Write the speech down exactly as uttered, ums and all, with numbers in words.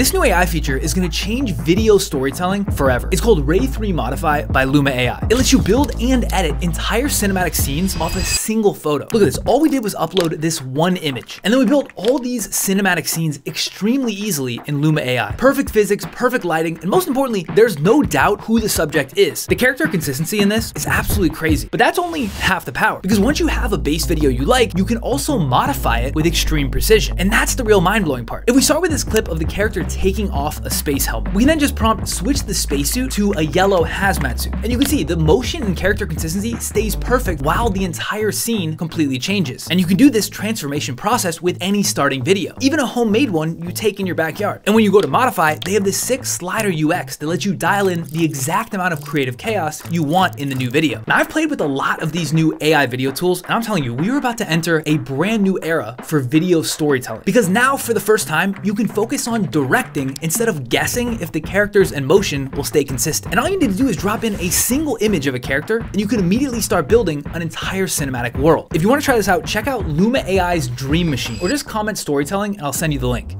This new A I feature is going to change video storytelling forever. It's called Ray three Modify by Luma A I. It lets you build and edit entire cinematic scenes off a single photo. Look at this. All we did was upload this one image, and then we built all these cinematic scenes extremely easily in Luma A I. Perfect physics, perfect lighting, and most importantly, there's no doubt who the subject is. The character consistency in this is absolutely crazy, but that's only half the power, because once you have a base video you like, you can also modify it with extreme precision. And that's the real mind-blowing part. If we start with this clip of the character taking off a space helmet, we can then just prompt switch the spacesuit to a yellow hazmat suit. And you can see the motion and character consistency stays perfect while the entire scene completely changes. And you can do this transformation process with any starting video, even a homemade one you take in your backyard. And when you go to modify, they have this sick slider U X that lets you dial in the exact amount of creative chaos you want in the new video. Now I've played with a lot of these new A I video tools, and I'm telling you, we are about to enter a brand new era for video storytelling, because now for the first time, you can focus on directing instead of guessing if the characters and motion will stay consistent. And all you need to do is drop in a single image of a character, and you can immediately start building an entire cinematic world. If you want to try this out, check out Luma A I's Dream Machine, or just comment storytelling and I'll send you the link.